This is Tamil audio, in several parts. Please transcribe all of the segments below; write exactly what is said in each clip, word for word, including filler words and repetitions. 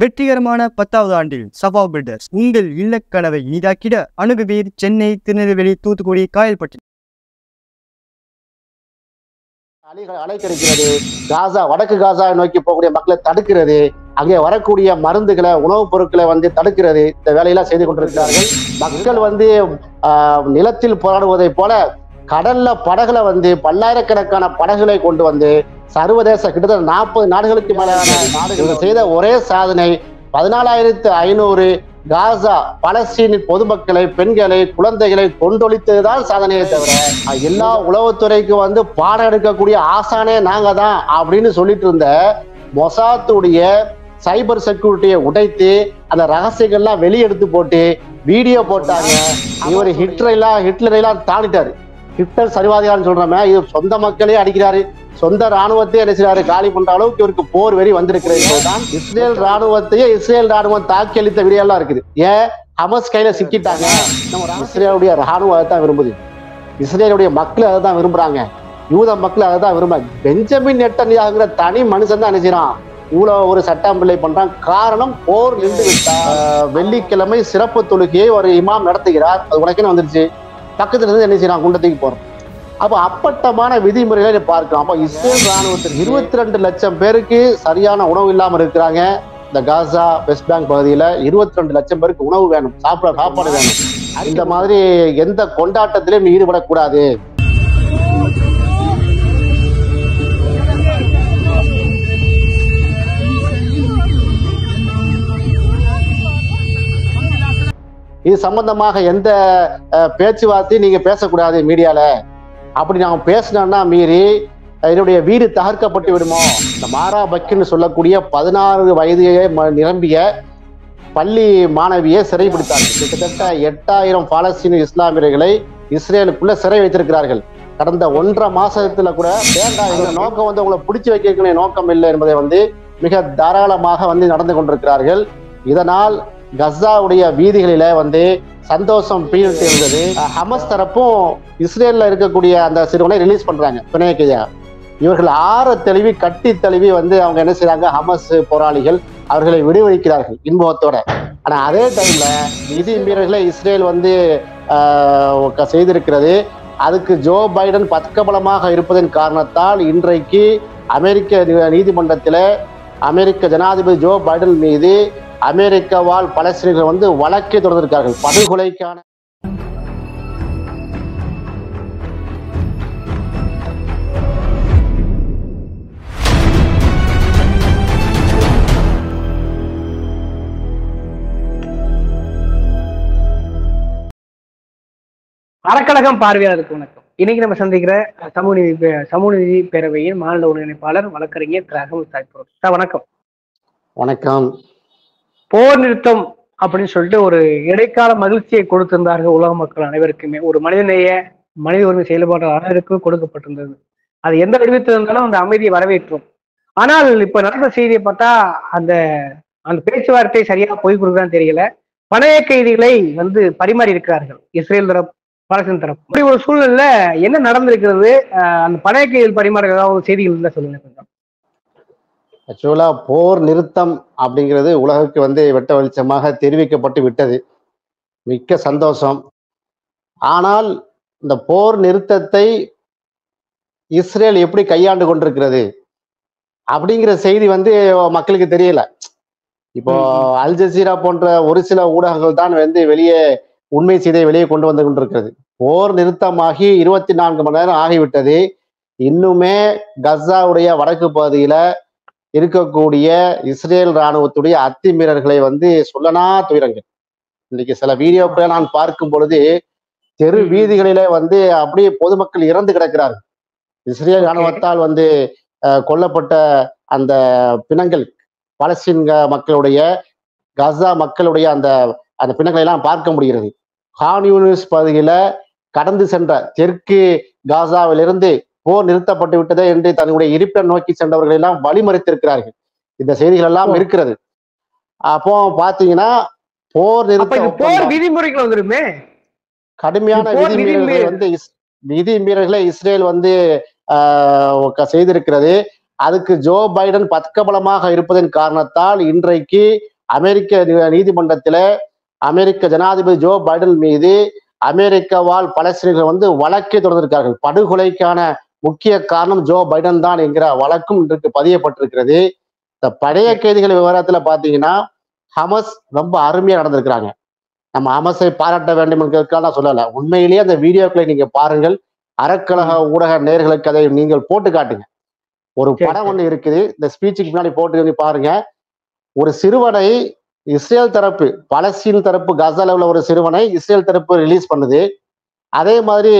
வெற்றிகரமான பத்தாவது ஆண்டில் சபா பில்டர்ஸ் உங்கள் இல்லக்கனவை நீதாக்கிட அணுகுவீர். சென்னை, திருநெல்வேலி, தூத்துக்குடி, காயல்பட்டு. அலைகள் அலைக்கிறது. காசா, வடக்கு காசா நோக்கி போகக்கூடிய மக்களை தடுக்கிறது. அங்கே வரக்கூடிய மருந்துகளை, உணவுப் பொருட்களை வந்து தடுக்கிறது. இந்த வேலையெல்லாம் செய்து கொண்டிருக்கிறார்கள். மக்கள் வந்து நிலத்தில் போராடுவதை போல கடல்ல படகுல வந்து பல்லாயிரக்கணக்கான படகுகளை கொண்டு வந்து சர்வதேச கிட்டத்தட்ட நாற்பது நாடுகளுக்கு மேலான நாடுகள் செய்த ஒரே சாதனை பதினாலாயிரத்து ஐநூறு காசா பலஸ்தீனின் பொதுமக்களை, பெண்களை, குழந்தைகளை கொண்டொழித்ததுதான் சாதனையை தவிர எல்லா உளவுத்துறைக்கு வந்து பாடம் எடுக்கக்கூடிய ஆசானே நாங்க தான் அப்படின்னு சொல்லிட்டு இருந்த மொசாத்துடைய சைபர் செக்யூரிட்டியை உடைத்து அந்த ரகசியங்கள்லாம் வெளியெடுத்து போட்டு வீடியோ போட்டாங்க. இவர் ஹிட்லரெல்லாம் ஹிட்லரெல்லாம் தாண்டிட்டாரு. ஹிட்லர் சர்வாதிகாரம் சொல்றமே, இது சொந்த மக்களே அடிக்கிறாரு, சொந்த ராணுவத்தையே நினைச்சாரு காலி பண்ற அளவுக்கு இவருக்கு போர் வெறி வந்திருக்கிறது தான். இஸ்ரேல் ராணுவத்தையே இஸ்ரேல் ராணுவம் தாக்கி அளித்த விடியெல்லாம் இருக்குது. ஏன் ஹமாஸ் கையில சிக்கிட்டாங்க. நம்ம இஸ்ரேலுடைய ராணுவம் அதை தான் விரும்புது. இஸ்ரேலுடைய மக்கள் அதை தான் விரும்புறாங்க. யூத மக்கள் அதை தான் விரும்புறாங்க. பெஞ்சமின் நெட்டன்யாகுங்கிற தனி மனுஷன் தான் நினைச்சிடான் இவ்வளவு ஒரு சட்டம் பிள்ளை பண்றான். காரணம், போர் நின்று விட்டா. வெள்ளிக்கிழமை சிறப்பு தொழுகையை ஒரு இமாம் நடத்துகிறார். அது உனக்குன்னு வந்துருச்சு. பக்கத்துல இருந்து என்ன செய்யறான், குண்டத்துக்கு போறோம். அப்போ அப்பட்டமான விதிமுறைகளை பார்க்கலாம். அப்போ இஸ்ரேல் ராணுவத்திற்கு இருபத்தி ரெண்டு லட்சம் பேருக்கு சரியான உணவு இல்லாமல் இருக்கிறாங்க. இந்த காசா வெஸ்ட் பேங்க் பகுதியில் இருபத்தி ரெண்டு லட்சம் பேருக்கு உணவு வேணும், சாப்பிட சாப்பாடு வேணும். இந்த மாதிரி எந்த கொண்டாட்டத்திலையும் ஈடுபடக்கூடாது. இது சம்பந்தமாக எந்த பேச்சுவார்த்தையும் நீங்க பேசக்கூடாது மீடியால. அப்படி நாங்கள் பேசினோம்னா மீறி என்னுடைய வீடு தகர்க்கப்பட்டு விடுமோ. இந்த மாரா பக்கின்னு சொல்லக்கூடிய பதினாறு வயதையே நிரம்பிய பள்ளி மாணவியை சிறைப்பிடித்தார். கிட்டத்தட்ட எட்டாயிரம் பாலஸ்தீன இஸ்லாமியர்களை இஸ்ரேலுக்குள்ள சிறை வைத்திருக்கிறார்கள். கடந்த ஒன்றரை மாசத்துல கூட வேண்டாம், இந்த நோக்கம் வந்து உங்களை பிடிச்சி வைக்க நோக்கம் இல்லை என்பதை வந்து மிக தாராளமாக வந்து நடந்து கொண்டிருக்கிறார்கள். இதனால் கசாவுடைய வீதிகளில வந்து சந்தோஷம் பீரிட்டு இருந்தது. ஹமாஸ் தரப்பும் இஸ்ரேல்ல இருக்கக்கூடிய அந்த சிறுவனை ரிலீஸ் பண்றாங்க, பிணையக்கையா. இவர்கள் ஆற தெளிவி கட்டி தெளிவி வந்து அவங்க என்ன செய்யறாங்க, ஹமாஸ் போராளிகள் அவர்களை விடுவிக்கிறார்கள் இன்பத்தோட. ஆனா அதே டைம்ல நிதி மீறல்களை இஸ்ரேல் வந்து ஆஹ் செய்திருக்கிறது. அதுக்கு ஜோ பைடன் பக்கபலமாக இருப்பதன் காரணத்தால் இன்றைக்கு அமெரிக்க நீதிமன்றத்தில் அமெரிக்க ஜனாதிபதி ஜோ பைடன் மீது அமெரிக்காவால் பலஸ்தீனர்கள் வந்து வழக்கை தொடர்ந்திருக்கார்கள் படுகொலைக்கான. அறக்கழகம் பார்வையாளருக்கு வணக்கம். இன்னைக்கு நம்ம சந்திக்கிற சமூக நீதி சமூக நீதி பேரவையின் மாநில ஒருங்கிணைப்பாளர் வழக்கறிஞர் சார். வணக்கம். வணக்கம். போர் நிறுத்தம் அப்படின்னு சொல்லிட்டு ஒரு இடைக்கால மகிழ்ச்சியை கொடுத்திருந்தார்கள் உலக மக்கள் அனைவருக்குமே. ஒரு மனிதநேய மனித உரிமை செயல்பாடு அனைவருக்கும் கொடுக்கப்பட்டிருந்தது. அது எந்த வடிவத்தில் இருந்தாலும் அந்த அமைதியை வரவேற்றோம். ஆனால் இப்ப நடந்த செய்தியை பார்த்தா அந்த அந்த பேச்சுவார்த்தை சரியா போய் கொடுக்குறான்னு தெரியல. பணைய கைதிகளை வந்து பரிமாறி இருக்கிறார்கள் இஸ்ரேல் தரப்பு, பாலஸ்தீன் தரப்பு. இப்படி ஒரு சூழ்நிலையில என்ன நடந்திருக்கிறது? அந்த பணைய கைதிகள் பரிமாற ஏதாவது செய்திகள் இருந்தா சொல்லுங்க கொஞ்சம். ஆக்சுவலா போர் நிறுத்தம் அப்படிங்கிறது உலகுக்கு வந்து வெட்ட வெளிச்சமாக தெரிவிக்கப்பட்டு விட்டது. மிக்க சந்தோஷம். ஆனால் இந்த போர் நிறுத்தத்தை இஸ்ரேல் எப்படி கையாண்டு கொண்டிருக்கிறது அப்படிங்கிற செய்தி வந்து மக்களுக்கு தெரியல. இப்போ அல் ஜசீரா போன்ற ஒரு சில ஊடகங்கள் தான் வந்து வெளியே உண்மை செய்தியை வெளியே கொண்டு வந்து கொண்டிருக்கிறது. போர் நிறுத்தமாகி இருபத்தி நான்கு மணி நேரம் ஆகிவிட்டது. இன்னுமே கசாவுடைய வடக்கு பகுதியில இருக்கக்கூடிய இஸ்ரேல் இராணுவத்துடைய அத்துமீறல்களை வந்து சொல்லனா துயரங்கள். இன்னைக்கு சில வீடியோக்களை நான் பார்க்கும் பொழுது தெரு வீதிகளில வந்து அப்படியே பொதுமக்கள் இறந்து கிடக்கிறார்கள். இஸ்ரேல் இராணுவத்தால் வந்து கொல்லப்பட்ட அந்த பிணங்கள், பாலஸ்தீன்க மக்களுடைய கசா மக்களுடைய அந்த அந்த பிணங்களை எல்லாம் பார்க்க முடிகிறது. கான் யூனிஸ் பகுதியில கடந்து சென்ற தெற்கு காசாவிலிருந்து போர் நிறுத்தப்பட்டு விட்டதே என்று தன்னுடைய இருப்பிடம் நோக்கி சென்றவர்கள் எல்லாம் வழிமறித்திருக்கிறார்கள். இந்த செய்திகள் எல்லாம் இருக்கிறது. அப்போ பாத்தீங்கன்னா போர் நிறுத்த கடுமையான விதிமீறல்களை வந்து விதிமீறல்களை இஸ்ரேல் வந்து செய்திருக்கிறது. அதுக்கு ஜோ பைடன் பக்கபலமாக இருப்பதன் காரணத்தால் இன்றைக்கு அமெரிக்க நீதிமன்றத்தில் அமெரிக்க ஜனாதிபதி ஜோ பைடன் மீது அமெரிக்காவால் பலஸ்தீனர்கள் வந்து வழக்கை தொடர்ந்திருக்கார்கள். படுகொலைக்கான முக்கிய காரணம் ஜோ பைடன் தான் என்கிற வழக்கும் இன்றைக்கு பதியப்பட்டிருக்கிறது. இந்த பழைய கைதிகள் விவகாரத்துல பாத்தீங்கன்னா ஹமாஸ் ரொம்ப அருமையா நடந்திருக்கிறாங்க. நம்ம ஹமாஸை பாராட்ட வேண்டும் என்கிறதுக்காக நான் சொல்லலை. உண்மையிலேயே அந்த வீடியோக்களை நீங்க பாருங்கள், அறக்கழக ஊடக நேயர்களுக்கு அதை நீங்கள் போட்டு காட்டுங்க. ஒரு படம் ஒண்ணு இருக்குது, இந்த ஸ்பீச்சுக்கு முன்னாடி போட்டு பாருங்க. ஒரு சிறுவனை இஸ்ரேல் தரப்பு, பலஸ்தீன் தரப்பு, காசால உள்ள ஒரு சிறுவனை இஸ்ரேல் தரப்பு ரிலீஸ் பண்ணுது. அதே மாதிரி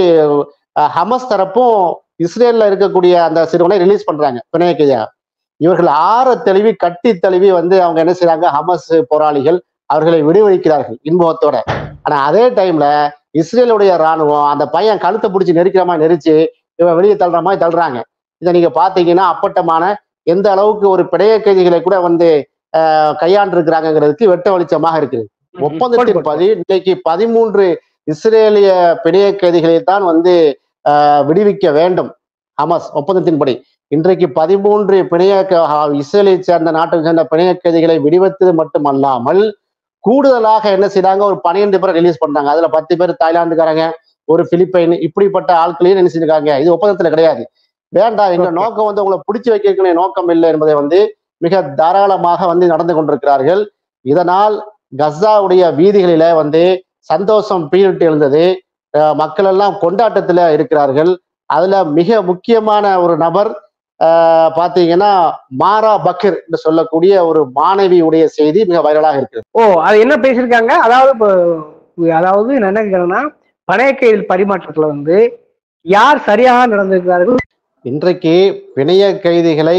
ஹமாஸ் தரப்பும் இஸ்ரேல்ல இருக்கக்கூடிய அந்த சிறுவனை ரிலீஸ் பண்றாங்க பிணைய கைதியா. இவர்கள் ஆற தெளிவி கட்டி தெளிவி வந்து அவங்க என்ன செய்யறாங்க, ஹமாஸ் போராளிகள் அவர்களை விடுவிக்கிறார்கள் இன்பத்தோட. ஆனா அதே டைம்ல இஸ்ரேலுடைய இராணுவம் அந்த பையன் கழுத்தை பிடிச்சி நெரிக்கிற மாதிரி நெரிச்சு இவன் வெளியே தள்ளுற மாதிரி தள்ளுறாங்க. இதை நீங்க பாத்தீங்கன்னா அப்பட்டமான எந்த அளவுக்கு ஒரு பிணைய கைதிகளை கூட வந்து அஹ் கையாண்டிருக்கிறாங்கிறதுக்கு வெட்ட வெளிச்சமாக இருக்குது. ஒப்பந்தத்தின் படி இன்னைக்கு பதிமூன்று இஸ்ரேலிய பிணைய கைதிகளை தான் வந்து அஹ் விடுவிக்க வேண்டும் ஹமாஸ் ஒப்பந்தத்தின்படி. இன்றைக்கு பதிமூன்று பிணைய இஸ்ரேலியை சேர்ந்த நாட்டை சேர்ந்த பிணைய கைதிகளை விடுவித்தது மட்டுமல்லாமல் கூடுதலாக என்ன செய்யறாங்க, ஒரு பன்னிரண்டு பேரை ரிலீஸ் பண்றாங்க. அதுல பத்து பேர் தாய்லாந்துக்காரங்க, ஒரு பிலிப்பைன், இப்படிப்பட்ட ஆட்களையும் என்ன செஞ்சிருக்காங்க. இது ஒப்பந்தத்துல கிடையாது. வேண்டாம், எங்க நோக்கம் வந்து உங்களை பிடிச்சி வைக்க நோக்கம் இல்லை என்பதை வந்து மிக தாராளமாக வந்து நடந்து கொண்டிருக்கிறார்கள். இதனால் கசாவுடைய வீதிகளில வந்து சந்தோஷம் பீரிட்டு எழுந்தது. மக்கள் எல்லாம் கொண்டாட்டத்துல இருக்கிறார்கள். அதுல மிக முக்கியமான ஒரு நபர் ஆஹ் பாத்தீங்கன்னா மாரா பக்கீர் என்று சொல்லக்கூடிய ஒரு மாணவியுடைய செய்தி மிக வைரலாக இருக்கு. ஓ, அது என்ன பேசியிருக்காங்க, அதாவது அதாவது என்ன கேட்கறேன்னா பணைய கைதில் பரிமாற்றத்துல வந்து யார் சரியாக நடந்திருக்கிறார்கள், இன்றைக்கு பிணைய கைதிகளை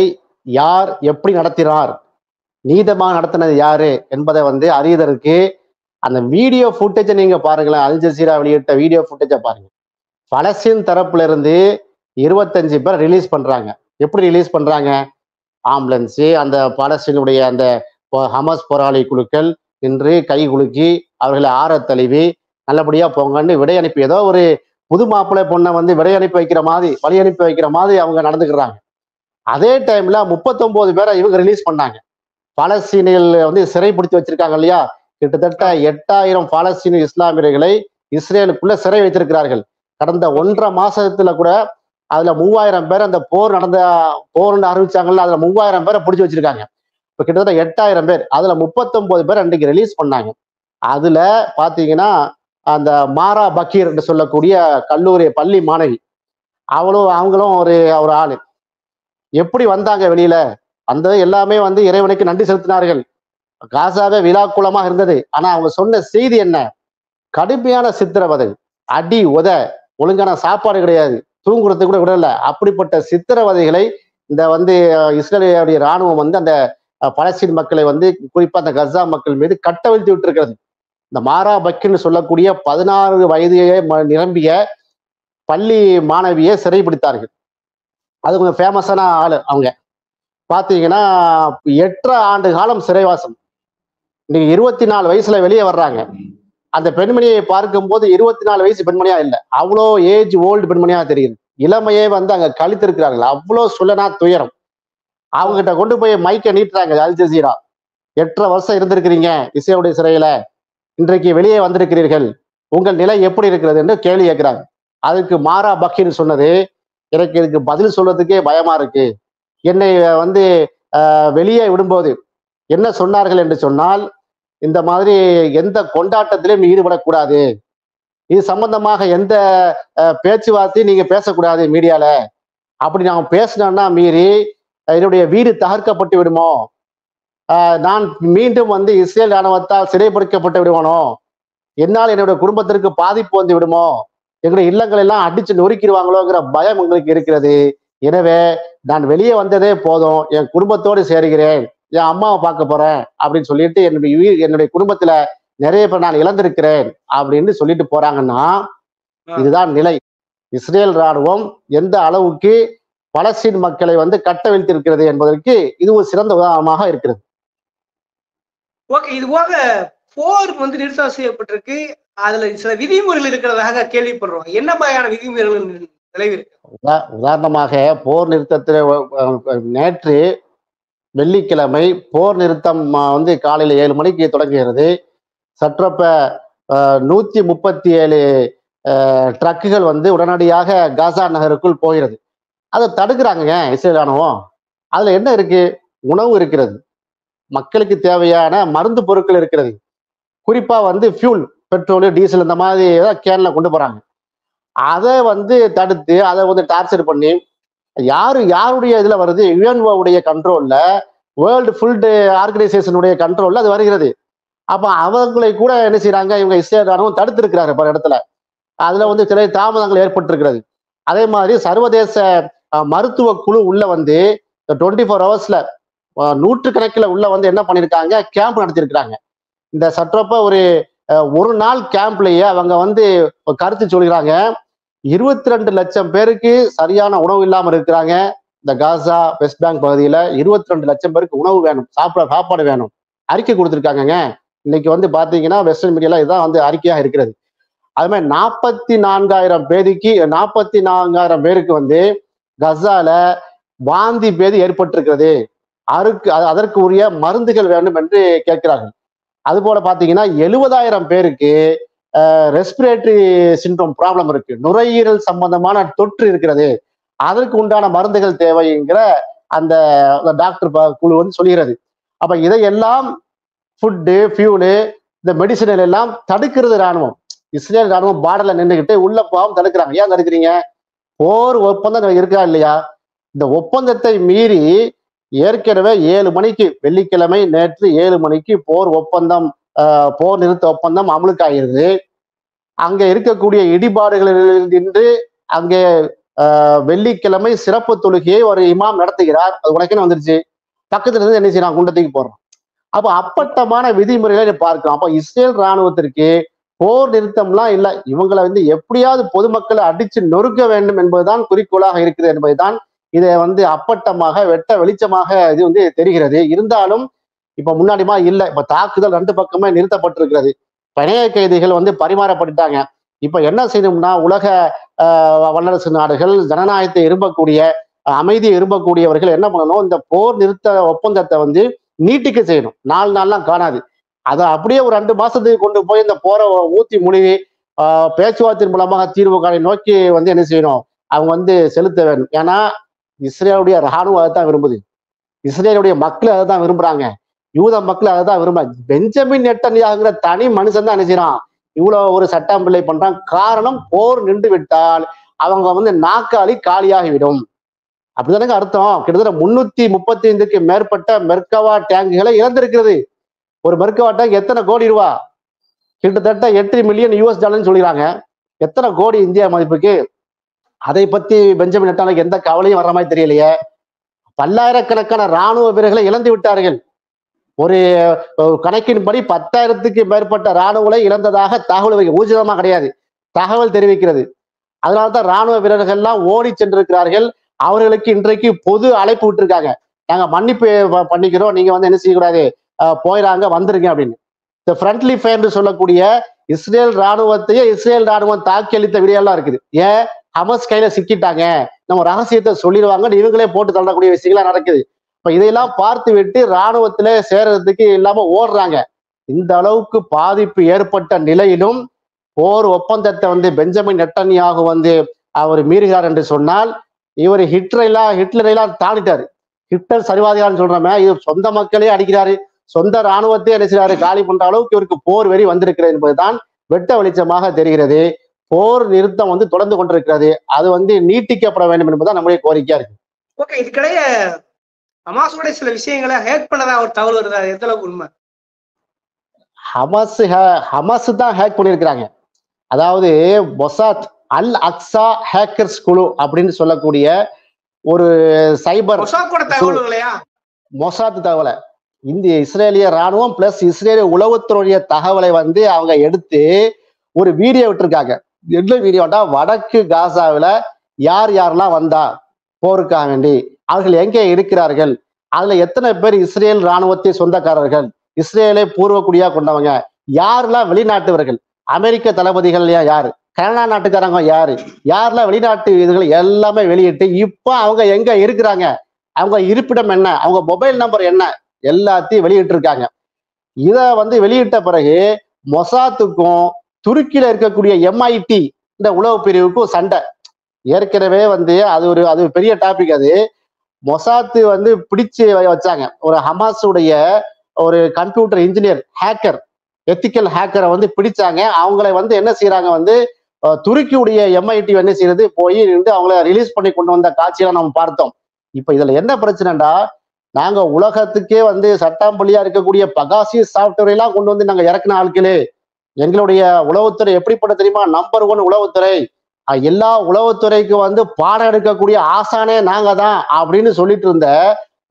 யார் எப்படி நடத்தினார், நீதமாக நடத்தினது யாரு என்பதை வந்து அறியதற்கு அந்த வீடியோ ஃபுட்டேஜை நீங்க பாருங்களேன். அல் ஜசீரா வெளியிட்ட வீடியோ ஃபுட்டேஜை பாருங்க. பலஸ்தீன் தரப்புல இருந்து இருபத்தஞ்சு பேர் ரிலீஸ் பண்றாங்க. எப்படி ரிலீஸ் பண்றாங்க, ஆம்புலன்ஸு, அந்த பலஸ்தீனுடைய அந்த ஹமாஸ் போராளி குழுக்கள் நின்று கை குலுக்கி அவர்களை ஆற தழுவி நல்லபடியா போங்கன்னு விடை அனுப்பி, ஏதோ ஒரு புது மாப்பிள்ளை பொண்ணை வந்து விடை அனுப்பி வைக்கிற மாதிரி வழி அனுப்பி வைக்கிற மாதிரி அவங்க நடந்துக்கிறாங்க. அதே டைம்ல முப்பத்தொன்பது பேரை இவங்க ரிலீஸ் பண்ணாங்க. பாலஸ்தீனியர்கள் வந்து சிறைப்பிடித்து வச்சிருக்காங்க இல்லையா, கிட்டத்தட்ட எட்டாயிரம் பாலஸ்தீனிய இஸ்லாமியர்களை இஸ்ரேலுக்குள்ள சிறை வைத்திருக்கிறார்கள். கடந்த ஒன்றரை மாசத்துல கூட அதுல மூவாயிரம் பேர், அந்த போர் நடந்த போர்னு அறிவிச்சாங்கல்ல, அதுல மூவாயிரம் பேரை பிடிச்சி வச்சிருக்காங்க. இப்ப கிட்டத்தட்ட எட்டாயிரம் பேர், அதுல முப்பத்தொன்பது பேர் அன்றைக்கு ரிலீஸ் பண்ணாங்க. அதுல பாத்தீங்கன்னா அந்த மாரா பக்கீர் என்று சொல்லக்கூடிய கல்லூரி பள்ளி மாணவி, அவளும் அவங்களும் ஒரு ஒரு ஆளு எப்படி வந்தாங்க வெளியில, அந்த எல்லாமே வந்து இறைவனுக்கு நன்றி செலுத்தினார்கள். காசாவே விழாக்குளமா இருந்தது. ஆனா அவங்க சொன்ன செய்தி என்ன, கடுமையான சித்திரவதை, அடி உத, ஒழுங்கான சாப்பாடு கிடையாது, தூங்குறது கூட விடல. அப்படிப்பட்ட சித்திரவதைகளை இந்த வந்து இஸ்ரேலிய இராணுவம் வந்து அந்த பலஸ்தீன் மக்களை வந்து குறிப்பா அந்த கசா மக்கள் மீது கட்டவிழ்த்து விட்டு இருக்கிறது. இந்த மாரா பக்கின்னு சொல்லக்கூடிய பதினாறு வயதையே நிரம்பிய பள்ளி மாணவியை சிறைப்பிடித்தார்கள். அது கொஞ்சம் ஃபேமஸான ஆளு. அவங்க பார்த்தீங்கன்னா எட்டரை ஆண்டு காலம் சிறைவாசம். இன்னைக்கு இருபத்தி நாலு வயசுல வெளியே வர்றாங்க. அந்த பெண்மணியை பார்க்கும்போது இருபத்தி நாலு வயசு பெண்மணியா இல்லை, அவ்வளோ ஏஜ் ஓல்டு பெண்மணியா தெரியுது. இளமையே வந்து அங்கே கழித்திருக்கிறார்கள். அவ்வளோ சொல்லனா துயரம். அவங்ககிட்ட கொண்டு போய் மைக்கை நீட்டுறாங்க அல் ஜசீரா. எட்டரை வருஷம் இருந்திருக்கிறீங்க இஸ்ரேலுடைய சிறையில, இன்றைக்கு வெளியே வந்திருக்கிறீர்கள், உங்கள் நிலை எப்படி இருக்கிறது என்று கேள்வி கேட்கிறாங்க. அதுக்கு மாரா பக்கீர் சொன்னது, எனக்கு இதுக்கு பதில் சொல்றதுக்கே பயமா இருக்கு. என்னை வந்து அஹ் வெளியே விடும்போது என்ன சொன்னார்கள் என்று சொன்னால், இந்த மாதிரி எந்த கொண்டாட்டத்திலையும் ஈடுபடக்கூடாது, இது சம்பந்தமாக எந்த பேச்சுவார்த்தையும் நீங்க பேசக்கூடாது மீடியால, அப்படி நான் பேசினோம்னா மீறி என்னுடைய வீடு தகர்க்கப்பட்டு விடுமோ, நான் மீண்டும் வந்து இஸ்ரேல் இராணுவத்தால் சிறைப்படுத்தப்பட்டு விடுவானோ, என்னால் என்னுடைய குடும்பத்திற்கு பாதிப்பு வந்து விடுமோ, எங்களுடைய இல்லங்கள் எல்லாம் அடிச்சு நொறுக்கிடுவாங்களோங்கிற பயம் உங்களுக்கு இருக்கிறது. எனவே நான் வெளியே வந்ததே போதும், என் குடும்பத்தோடு சேருகிறேன், என் அம்மாவை பார்க்க போறேன் அப்படின்னு சொல்லிட்டு என்னுடைய என்னுடைய குடும்பத்துல நிறைய பேர் நான் இழந்திருக்கிறேன் அப்படின்னு சொல்லிட்டு போறாங்கன்னா, இதுதான் நிலை. இஸ்ரேல் இராணுவம் எந்த அளவுக்கு பலஸ்தீன் மக்களை வந்து கட்டவிழ்த்திருக்கிறது என்பதற்கு இது ஒரு சிறந்த உதாரணமாக இருக்கிறது. ஓகே, இது போக போர் வந்து நிறுத்தம் செய்யப்பட்டிருக்கு, அதுல சில விதிமுறைகள் இருக்கிறதாக கேள்விப்படுறோம். என்ன மாதிரியான விதிமுறைகள் உதாரணமாக போர் நிறுத்தத்தில் நேற்று வெள்ளிக்கிழமை போர் நிறுத்தம் வந்து காலையில் ஏழு மணிக்கு தொடங்குகிறது. சற்றப்ப நூத்தி முப்பத்தி ஏழு ட்ரக்குகள் வந்து உடனடியாக காசா நகருக்குள் போகிறது. அதை தடுக்கிறாங்க இஸ்ரேல் ராணுவம். அதுல என்ன இருக்கு? உணவு இருக்கிறது, மக்களுக்கு தேவையான மருந்து பொருட்கள் இருக்கிறது, குறிப்பா வந்து ஃபியூல், பெட்ரோலு, டீசல், இந்த மாதிரி ஏதாவது கேன்ல கொண்டு போறாங்க. அதை வந்து தடுத்து அதை வந்து டார்ச்சர் பண்ணி யாரு யாருடைய இதுல வருது? யுஎன்ஓவுடைய கண்ட்ரோல்ல, வேர்ல்டு ஃபுட் ஆர்கனைசேஷனுடைய கண்ட்ரோல்ல அது வருகிறது. அப்ப அவங்களை கூட என்ன செய்யறாங்க இவங்க இஸ்ரேல் ராணுவம் தடுத்து இருக்கிறாரு பல இடத்துல. அதுல வந்து சில தாமதங்கள் ஏற்பட்டிருக்கிறது. அதே மாதிரி சர்வதேச மருத்துவ குழு உள்ள வந்து டுவெண்ட்டி ஃபோர் ஹவர்ஸ்ல நூற்று கணக்கில் உள்ள வந்து என்ன பண்ணியிருக்காங்க, கேம்ப் நடத்தியிருக்கிறாங்க. இந்த சற்றப்ப ஒரு ஒரு நாள் கேம்ப்லயே அவங்க வந்து கருத்து சொல்கிறாங்க, இருபத்தி ரெண்டு லட்சம் பேருக்கு சரியான உணவு இல்லாமல் இருக்கிறாங்க. இந்த காசா வெஸ்ட் பேங்க் பகுதியில இருபத்தி ரெண்டு லட்சம் பேருக்கு உணவு வேணும், சாப்பிட சாப்பாடு வேணும் அறிக்கை கொடுத்துருக்காங்க. இன்னைக்கு வந்து பாத்தீங்கன்னா வெஸ்டர்ன் மீடியால இதுதான் வந்து அறிக்கையாக இருக்கிறது. அது மாதிரி நாற்பத்தி நான்காயிரம் பேருக்கு நாற்பத்தி நான்காயிரம் பேருக்கு வந்து கசால வாந்தி பேதி ஏற்பட்டிருக்கிறது. அருக்கு அதற்கு உரிய மருந்துகள் வேண்டும் என்று கேட்கிறார்கள். அது போல பாத்தீங்கன்னா எழுபதாயிரம் பேருக்கு ரெஸ்பிரேட்டரி சிண்ட்ரோம் ப்ராப்ளம் இருக்கு, நுரையீரல் சம்பந்தமான தொற்று இருக்கிறது, அதற்கு உண்டான மருந்துகள் தேவைங்கிற அந்த டாக்டர் குழு வந்து சொல்கிறது. அப்ப இதையெல்லாம் ஃபுட்டு, ஃபியூலு, இந்த மெடிசன் எல்லாம் தடுக்கிறது ராணுவம். இஸ்ரேல் ராணுவம் பார்டர்ல நின்றுகிட்டு உள்ள போகாம தடுக்கிறாங்க. ஏன் தடுக்கிறீங்க? போர் ஒப்பந்தம் இருக்கா இல்லையா? இந்த ஒப்பந்தத்தை மீறி ஏற்கனவே ஏழு மணிக்கு வெள்ளிக்கிழமை நேற்று ஏழு மணிக்கு போர் ஒப்பந்தம் போர் நிறுத்த ஒப்பந்தம் அமலுக்காகிறது. அங்க இருக்கக்கூடிய இடிபாடுகளில் நின்று அங்கே வெள்ளிக்கிழமை சிறப்பு தொழுகையை ஒரு இமாம் நடத்துகிறார். அது உனக்கே வந்துருச்சு, பக்கத்துல இருந்து என்ன செய்யணும், குண்டத்துக்கு போடுறோம். அப்ப அப்பட்டமான விதிமுறைகளை பார்க்கிறோம். அப்ப இஸ்ரேல் ராணுவத்திற்கு போர் நிறுத்தம்லாம் இல்லை, இவங்களை வந்து எப்படியாவது பொதுமக்களை அடிச்சு நொறுக்க வேண்டும் என்பதுதான் குறிக்கோளாக இருக்குது என்பதுதான் இதை வந்து அப்பட்டமாக வெட்ட வெளிச்சமாக இது வந்து தெரிகிறது. இருந்தாலும் இப்ப முன்னாடிமா இல்லை, இப்ப தாக்குதல் ரெண்டு பக்கமே நிறுத்தப்பட்டிருக்கிறது. பணைய கைதிகள் வந்து பரிமாறப்பட்டுட்டாங்க. இப்ப என்ன செய்யணும்னா உலக அஹ் வல்லரசு நாடுகள், ஜனநாயகத்தை விரும்பக்கூடிய அமைதியை விரும்பக்கூடியவர்கள் என்ன பண்ணணும், இந்த போர் நிறுத்த ஒப்பந்தத்தை வந்து நீட்டிக்க செய்யணும். நாலு நாள்லாம் காணாது, அதை அப்படியே ஒரு ரெண்டு மாசத்துக்கு கொண்டு போய் இந்த போரை ஊத்தி முழுவி ஆஹ் பேச்சுவார்த்தையின் மூலமாக தீர்வு காலை நோக்கி வந்து என்ன செய்யணும், அவங்க வந்து செலுத்த வேண்டும். ஏன்னா இஸ்ரேலுடைய ராணுவம் அதை தான் விரும்புது, இஸ்ரேலுடைய மக்கள் அதை தான் விரும்புறாங்க, யூத மக்கள் அதை தான் விரும்ப. பெஞ்சமின் நெட்டன்யாகுங்கிற தனி மனுஷன் தான் என்ன செய்யறான், இவ்வளவு ஒரு சட்டம் பிள்ளை பண்றான். காரணம், போர் நின்று விட்டால் அவங்க வந்து நாக்காளி காலியாகிவிடும், அப்படிதானுங்க அர்த்தம். கிட்டத்தட்ட முன்னூத்தி முப்பத்தி ஐந்துக்கு மேற்பட்ட மெர்கவா டேங்குகளை இழந்திருக்கிறது. ஒரு மெர்கவா டேங்க் எத்தனை கோடி ரூபா? கிட்டத்தட்ட எட்டு மில்லியன் யூஎஸ் டாலர்னு சொல்லிடுறாங்க. எத்தனை கோடி இந்தியா மதிப்புக்கு? அதை பத்தி பெஞ்சமின் நெட்டன்யாகு எந்த கவலையும் வர்ற மாதிரி தெரியலையே. பல்லாயிரக்கணக்கான இராணுவ வீரர்களை இழந்து விட்டார்கள். ஒரு கணக்கின்படி பத்தாயிரத்துக்கு மேற்பட்ட இராணுவங்களை இழந்ததாக தகவல், ஊர்ஜிதமா கிடையாது, தகவல் தெரிவிக்கிறது. அதனால்தான் இராணுவ வீரர்கள்லாம் ஓடி சென்றிருக்கிறார்கள். அவர்களுக்கு இன்றைக்கு பொது அழைப்பு விட்டுருக்காங்க, நாங்க மன்னிப்பு பண்ணிக்கிறோம், நீங்க வந்து என்ன செய்யக்கூடாது, போயிடாங்க, வந்துருங்க அப்படின்னு. இந்த ஃப்ரண்ட்லி ஃபயர்னு சொல்லக்கூடிய இஸ்ரேல் ராணுவத்தையே இஸ்ரேல் ராணுவம் தாக்கி அளித்த வீடியோலாம் இருக்குது. ஏன்? ஹமாஸ் கையில சிக்கிட்டாங்க, நம்ம ரகசியத்தை சொல்லிடுவாங்க, இவங்களே போட்டு தள்ளக்கூடிய விஷயங்களா நடக்குது. இப்ப இதையெல்லாம் பார்த்து விட்டு இராணுவத்துல சேர்றதுக்கு இல்லாம ஓடுறாங்க. இந்த அளவுக்கு பாதிப்பு ஏற்பட்ட நிலையிலும் போர் ஒப்பந்தத்தை வந்து பெஞ்சமின் நெட்டன்யாகு வந்து அவர் மீறுகிறார் என்று சொன்னால், இவர் ஹிட்லரெல்லாம் ஹிட்லரெல்லாம் தாண்டிட்டாரு. ஹிட்லர் சர்வாதிகாரம்னு சொல்றமே, இது சொந்த மக்களே அடிக்கிறாரு, சொந்த இராணுவத்தையே அடிக்கிறாரு, காலி பண்ற அளவுக்கு இவருக்கு போர் வெறி வந்திருக்கிறது என்பதுதான் வெட்ட வெளிச்சமாக தெரிகிறது. போர் நிறுத்தம் வந்து தொடர்ந்து கொண்டிருக்கிறது, அது வந்து நீட்டிக்கப்பட வேண்டும் என்பதுதான் நம்முடைய கோரிக்கையா இருக்கு. ஓகே, இதுக்கிடையே ஹமாஸோட சில விஷயங்களை ஹேக் பண்ணதா ஒரு தகவல் வருதா? எந்த அளவுக்கு உண்மை? ஹமாஸ் ஹமாஸ் தான் ஹேக் பண்ணியிருக்கிறாங்க. அதாவது மொசாத் அல் அக்ஸா ஹேக்கர்ஸ் குழு அப்படின்னு சொல்லக்கூடிய ஒரு சைபர் மொசாத் தகவலை, இந்திய இஸ்ரேலிய ராணுவம் பிளஸ் இஸ்ரேலிய உளவுத்துறைய தகவலை வந்து அவங்க எடுத்து ஒரு வீடியோ விட்டுருக்காங்க. என்ன வீடியோட்டா, வடக்கு காசாவில யார் யாரெல்லாம் வந்தா போருக்காக வேண்டி, அவர்கள் எங்கே இருக்கிறார்கள், அதுல எத்தனை பேர் இஸ்ரேல் ராணுவத்தை சொந்தக்காரர்கள், இஸ்ரேலை பூர்வக்குடியா கொண்டவங்க, யாரெல்லாம் வெளிநாட்டவர்கள், அமெரிக்க தளபதிகள் யார், கனடா நாட்டுக்காரங்க யாரு, யாரெல்லாம் வெளிநாட்டு இதுகளை எல்லாமே வெளியிட்டு இப்போ அவங்க எங்க இருக்கிறாங்க, அவங்க இருப்பிடம் என்ன, அவங்க மொபைல் நம்பர் என்ன, எல்லாத்தையும் வெளியிட்டு இருக்காங்க. இதை வந்து வெளியிட்ட பிறகு மொசாத்துக்கும் துருக்கியில இருக்கக்கூடிய எம்ஐடி இந்த உளவு பிரிவுக்கும் சண்டை. ஏற்கனவே வந்து அது ஒரு அது பெரிய டாபிக். அது மொசாத்து வந்து பிடிச்சு வச்சாங்க ஒரு ஹமாஸுடைய ஒரு கம்ப்யூட்டர் இன்ஜினியர் ஹேக்கர், எத்திக்கல் ஹேக்கரை வந்து பிடிச்சாங்க. அவங்களை வந்து என்ன செய்யறாங்க வந்து துருக்கியுடைய எம்ஐடி என்ன செய்யறது போய் வந்து அவங்கள ரிலீஸ் பண்ணி கொண்டு வந்த காட்சியெல்லாம் நம்ம பார்த்தோம். இப்ப இதுல என்ன பிரச்சனைடா, நாங்க உலகத்துக்கே வந்து சட்டாம்பள்ளியா இருக்கக்கூடிய பகாசி சாஃப்ட்வேர் எல்லாம் கொண்டு வந்து நாங்க இறக்குன ஆட்களே, எங்களுடைய உளவுத்துறை எப்படிப்பட்ட தெரியுமா, நம்பர் ஒன் உளவுத்துறை, எல்லா உளவுத்துறைக்கு வந்து பாடம் எடுக்கக்கூடிய ஆசானே நாங்க தான் அப்படின்னு சொல்லிட்டு இருந்த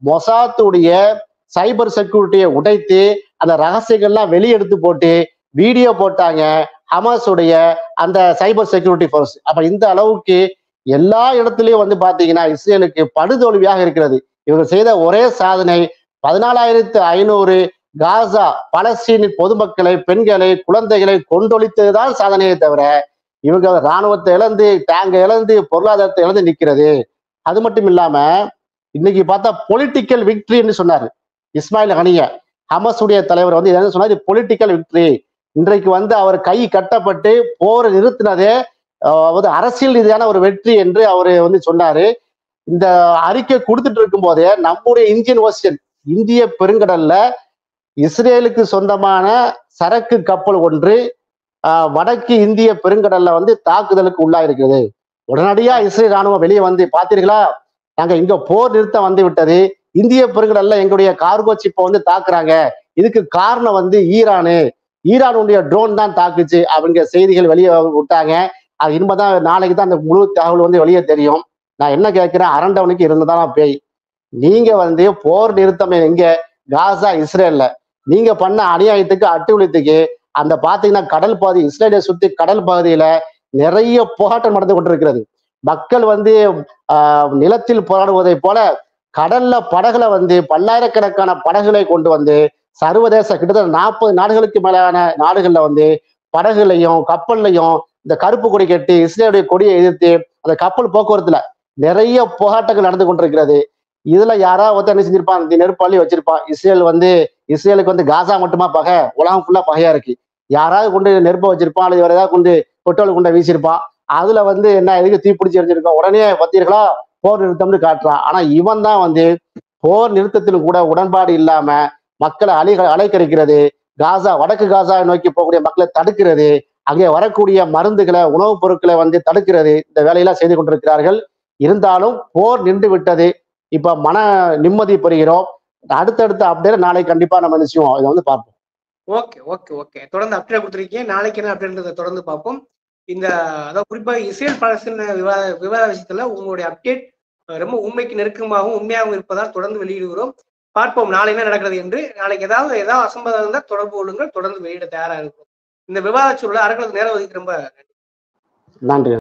மொசாத்துடைய சைபர் செக்யூரிட்டியை உடைத்து அந்த ரகசியங்கள்லாம் வெளியெடுத்து போட்டு வீடியோ போட்டாங்க ஹமாஸுடைய அந்த சைபர் செக்யூரிட்டி ஃபோர்ஸ். அப்ப இந்த அளவுக்கு எல்லா இடத்துலயும் வந்து பாத்தீங்கன்னா இஸ்ரேலுக்கு படுதோல்வியாக இருக்கிறது. இவங்க செய்த ஒரே சாதனை பதினாலாயிரத்து ஐநூறு காசா பலஸ்தீனின் பொதுமக்களை, பெண்களை, குழந்தைகளை கொண்டொழித்ததுதான் சாதனையை தவிர இவங்க இராணுவத்தை இழந்து, டேங்க இழந்து, பொருளாதாரத்தை இழந்து நிற்கிறது. அது மட்டும் இல்லாம இன்னைக்கு பார்த்தா பொலிட்டிக்கல் விக்டரின்னு சொன்னாரு இஸ்மாயில் ஹனிய, ஹமாஸுடைய தலைவர் வந்து என்ன சொன்னாரு, பொலிட்டிக்கல் விக்டரி. இன்றைக்கு வந்து அவர் கை கட்டப்பட்டு போர் நிறுத்தினதே அதாவது அரசியல் ரீதியான ஒரு வெற்றி என்று அவரு வந்து சொன்னாரு. இந்த அறிக்கை கொடுத்துட்டு இருக்கும் போதே நம்முடைய இந்தியன் ஓசியன், இந்திய பெருங்கடல்ல இஸ்ரேலுக்கு சொந்தமான சரக்கு கப்பல் ஒன்று ஆஹ் வடக்கு இந்திய பெருங்கடல்ல வந்து தாக்குதலுக்கு உள்ளாயிருக்கிறது. உடனடியா இஸ்ரேல் ராணுவம் வெளியே வந்து பார்த்தீர்களா, நாங்க இங்க போர் நிறுத்தம் வந்து விட்டது, இந்திய பெருங்கடல்ல எங்களுடைய கார்கோ சிப்பை வந்து தாக்குறாங்க, இதுக்கு காரணம் வந்து ஈரானு, ஈரானுடைய ட்ரோன் தான் தாக்குச்சு அப்படிங்கிற செய்திகள் வெளியே விட்டாங்க. அது இன்பதான் நாளைக்கு தான் அந்த முழு தகவல் வந்து வெளியே தெரியும். நான் என்ன கேட்கிறேன், அரண்டவனுக்கு இருந்ததானா பேய், நீங்க வந்து போர் நிறுத்தம் எங்க காசா இஸ்ரேல்ல நீங்க பண்ண அநியாயத்துக்கு அட்டுழித்துக்கு அந்த பாத்தீங்கன்னா கடல் பாதி இஸ்ரேலை சுத்தி கடல் பகுதியில நிறைய போராட்டம் நடந்து கொண்டிருக்கிறது. மக்கள் வந்து ஆஹ் நிலத்தில் போராடுவதை போல கடல்ல படகுல வந்து பல்லாயிரக்கணக்கான படகுகளை கொண்டு வந்து சர்வதேச கிட்டத்தட்ட நாற்பது நாடுகளுக்கு மேலான நாடுகள்ல வந்து படகுலையும் கப்பல்லையும் இந்த கருப்பு கொடி கட்டி இஸ்ரேலுடைய கொடியை எதிர்த்து அந்த கப்பல் போக்குவரத்துல நிறைய போராட்டங்கள் நடந்து கொண்டிருக்கிறது. இதுல யாரா ஒருத்தர் என்ன செஞ்சிருப்பான், இந்த நெருப்பாளி வச்சிருப்பான், இஸ்ரேல் வந்து இஸ்ரேலுக்கு வந்து காசா மட்டுமா பகை, உலகம் ஃபுல்லா பகையா இருக்கு, யாராவது கொண்டு நெருப்பை வச்சிருப்பான் அல்லது வேற ஏதாவது கொண்டு பெட்ரோல் கொண்டு வீசிருப்பான், அதுல வந்து என்ன எதுக்கு தீப்பிடிச்சு எரிஞ்சிருக்கான், உடனே பார்த்தீர்களா போர் நிறுத்தம்னு காட்டுறான். ஆனா இவன் தான் வந்து போர் நிறுத்தத்திலும் கூட உடன்பாடு இல்லாம மக்களை அலை அலைக்கரிக்கிறது, காசா வடக்கு காசா நோக்கி போகக்கூடிய மக்களை தடுக்கிறது, அங்கே வரக்கூடிய மருந்துகளை உணவுப் பொருட்களை வந்து தடுக்கிறது, இந்த வேலையெல்லாம் செய்து கொண்டிருக்கிறார்கள். இருந்தாலும் போர் நின்று விட்டது, இப்ப மன நிம்மதி பெறுகிறோம். அடுத்தடுத்த அப்டேட் நாளைக்கு கண்டிப்பா நம்ம நிச்சயம் இதை வந்து பார்ப்போம். ஓகே ஓகே ஓகே தொடர்ந்து அப்டேட் கொடுத்துருக்கீங்க, நாளைக்கு என்ன அப்டேட்ன்றதை தொடர்ந்து பார்ப்போம். இந்த அதாவது குறிப்பாக இஸ்ரேல் பாலஸ்தீன விவாத விவாத விஷயத்துல உங்களுடைய அப்டேட் ரொம்ப உண்மைக்கு நெருக்கமாகவும் உண்மையாகவும் இருப்பதால் தொடர்ந்து வெளியிடுகிறோம். பார்ப்போம் நாளை என்ன நடக்கிறது என்று. நாளைக்கு ஏதாவது ஏதாவது அசம்பதம் இருந்தால் தொடர்பு கொள்ளுங்கள், தொடர்ந்து வெளியிட தயாராக இருக்கும். இந்த விவாத சூழலை அரங்கத்துக்கு நேரம் ஒதுக்கி ரொம்ப நன்றி.